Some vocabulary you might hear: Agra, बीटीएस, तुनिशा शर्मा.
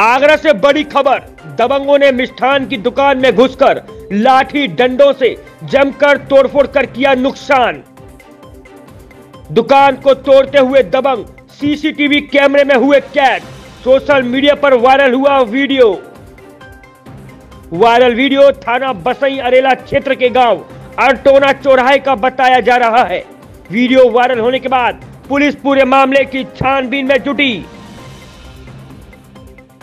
आगरा से बड़ी खबर, दबंगों ने मिष्ठान की दुकान में घुसकर लाठी डंडों से जमकर तोड़फोड़ कर किया नुकसान। दुकान को तोड़ते हुए दबंग सीसीटीवी कैमरे में हुए कैद। सोशल मीडिया पर वायरल हुआ वीडियो। वायरल वीडियो थाना बसई अरेला क्षेत्र के गांव अरटोना चौराहे का बताया जा रहा है। वीडियो वायरल होने के बाद पुलिस पूरे मामले की छानबीन में जुटी।